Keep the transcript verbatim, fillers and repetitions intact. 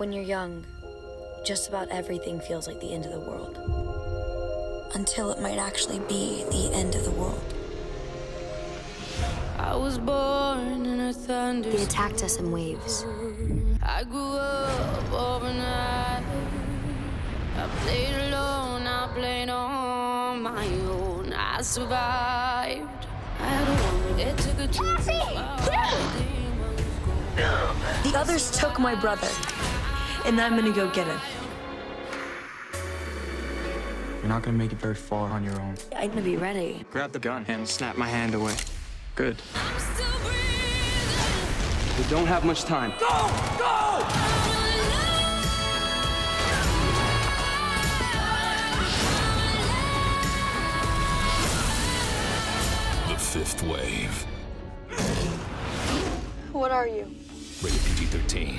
When you're young, just about everything feels like the end of the world. Until it might actually be the end of the world. I was born in a thunderstorm. They attacked us in waves. I grew up overnight. I played alone, I played on my own. I survived. I don't, it took a Cassie! The others took my brother, and I'm gonna go get him. You're not gonna make it very far on your own. I'm gonna be ready. Grab the gun and snap my hand away. Good. I'm still breathing. We don't have much time. Go! Go! The Fifth Wave. What are you? Rated P G thirteen.